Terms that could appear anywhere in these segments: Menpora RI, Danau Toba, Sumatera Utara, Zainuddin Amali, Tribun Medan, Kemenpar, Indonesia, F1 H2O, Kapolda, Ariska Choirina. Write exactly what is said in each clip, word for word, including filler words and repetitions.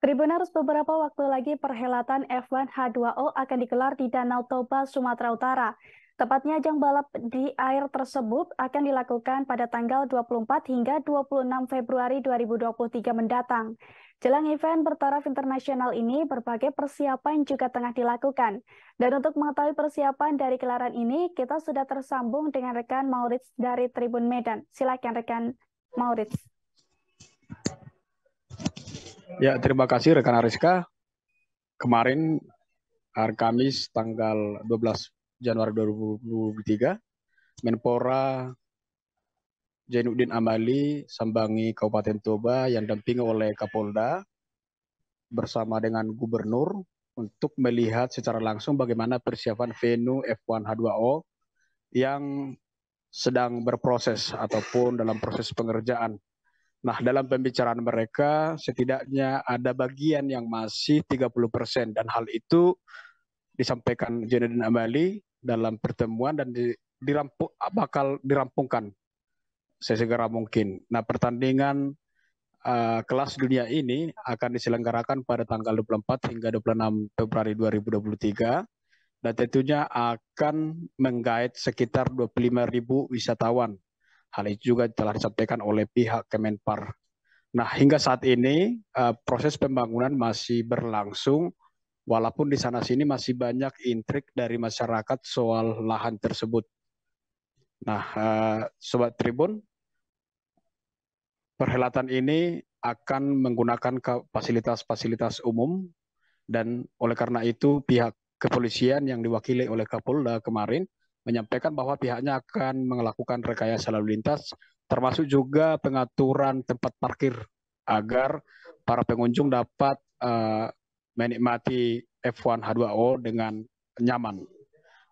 Tribuners, beberapa waktu lagi perhelatan F one H dua O akan digelar di Danau Toba, Sumatera Utara. Tepatnya ajang balap di air tersebut akan dilakukan pada tanggal dua puluh empat hingga dua puluh enam Februari dua ribu dua puluh tiga mendatang. Jelang event bertaraf internasional ini, berbagai persiapan juga tengah dilakukan. Dan untuk mengetahui persiapan dari gelaran ini, kita sudah tersambung dengan rekan Maurits dari Tribun Medan. Silakan rekan Maurits. Ya, terima kasih rekan Ariska. Kemarin hari Kamis tanggal dua belas Januari dua ribu dua puluh tiga, Menpora Zainuddin Amali sambangi Kabupaten Toba yang didampingi oleh Kapolda bersama dengan Gubernur untuk melihat secara langsung bagaimana persiapan venue F one H dua O yang sedang berproses ataupun dalam proses pengerjaan. Nah, dalam pembicaraan mereka setidaknya ada bagian yang masih tiga puluh persen dan hal itu disampaikan Zainuddin Amali dalam pertemuan dan di, dirampung, bakal dirampungkan sesegera mungkin. Nah, pertandingan uh, kelas dunia ini akan diselenggarakan pada tanggal dua puluh empat hingga dua puluh enam Februari dua ribu dua puluh tiga dan tentunya akan menggait sekitar dua puluh lima ribu wisatawan. Hal itu juga telah disampaikan oleh pihak Kemenpar. Nah, hingga saat ini uh, proses pembangunan masih berlangsung, walaupun di sana-sini masih banyak intrik dari masyarakat soal lahan tersebut. Nah, uh, Sobat Tribun, perhelatan ini akan menggunakan fasilitas-fasilitas umum, dan oleh karena itu pihak kepolisian yang diwakili oleh Kapolda kemarin menyampaikan bahwa pihaknya akan melakukan rekayasa lalu lintas, termasuk juga pengaturan tempat parkir agar para pengunjung dapat uh, menikmati F one H dua O dengan nyaman.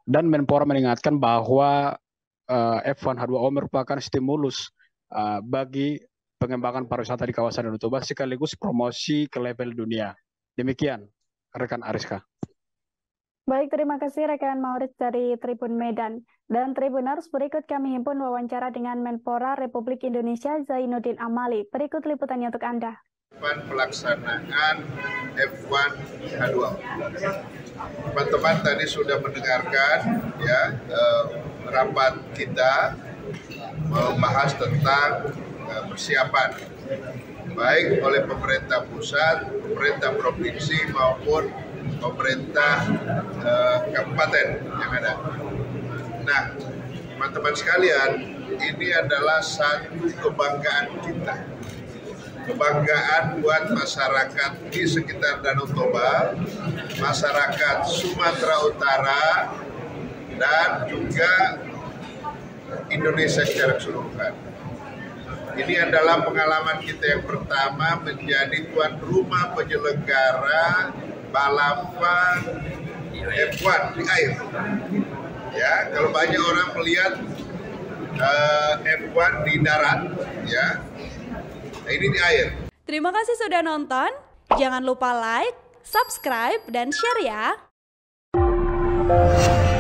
Dan Menpora mengingatkan bahwa uh, F one H dua O merupakan stimulus uh, bagi pengembangan pariwisata di kawasan Danau Toba sekaligus promosi ke level dunia. Demikian, rekan Ariska. Baik, terima kasih rekan Maurits dari Tribun Medan. Dan Tribuners, berikut kami himpun wawancara dengan Menpora Republik Indonesia Zainuddin Amali. Berikut liputannya untuk Anda. Pelaksanaan F one H dua O. Teman-teman tadi sudah mendengarkan ya eh, rapat kita membahas tentang eh, persiapan baik oleh pemerintah pusat, pemerintah provinsi maupun pemerintah eh, kabupaten yang ada. Nah, teman-teman sekalian, ini adalah satu kebanggaan kita, kebanggaan buat masyarakat di sekitar Danau Toba, masyarakat Sumatera Utara, dan juga Indonesia secara keseluruhan. Ini adalah pengalaman kita yang pertama menjadi tuan rumah penyelenggara balapan F one di air. Ya, kalau banyak orang melihat uh, F one di darat, ya, nah, ini di air. Terima kasih sudah nonton. Jangan lupa like, subscribe, dan share ya.